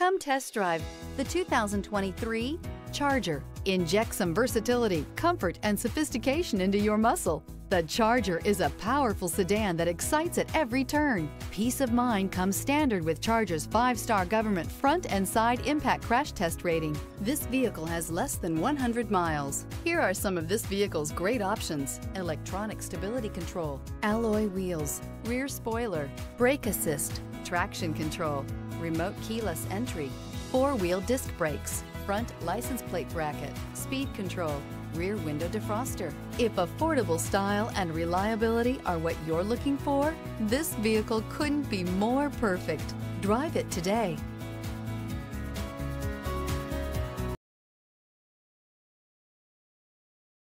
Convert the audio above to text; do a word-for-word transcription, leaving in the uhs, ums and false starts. Come test drive the two thousand twenty-three Charger. Inject some versatility, comfort, and sophistication into your muscle. The Charger is a powerful sedan that excites at every turn. Peace of mind comes standard with Charger's five-star government front and side impact crash test rating. This vehicle has less than one hundred miles. Here are some of this vehicle's great options: electronic stability control, alloy wheels, rear spoiler, brake assist, traction control, remote keyless entry, four-wheel disc brakes, front license plate bracket, speed control, rear window defroster. If affordable style and reliability are what you're looking for, this vehicle couldn't be more perfect. Drive it today.